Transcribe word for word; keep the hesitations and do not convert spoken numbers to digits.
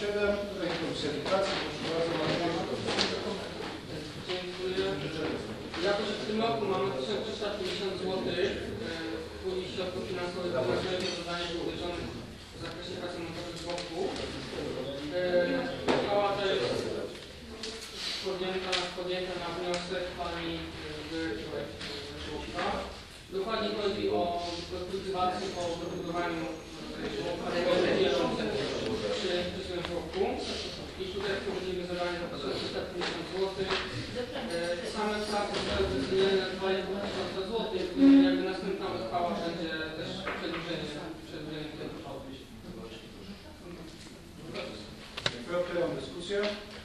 siedem, Komisja Edukacji, proszę bardzo, dziękuję. Jako, że w tym roku mamy tysiąc trzysta pięćdziesiąt złotych w puli środków finansowych dla rozwoju zadań dotyczących w zakresie pracy naukowych wokół. Uchwała ta jest podjęta, podjęta na wniosek pani Wójta. Dokładnie chodzi o kultywację po dobudowaniu roku. I tutaj wprowadzimy zadanie na tysiąc trzysta pięćdziesiąt złotych. Same prace zostały wycenione na dwa i pół tysiąca złotych, jakby następna uchwała będzie też przedłużenie tego. Dziękuję. Otwieram dyskusję.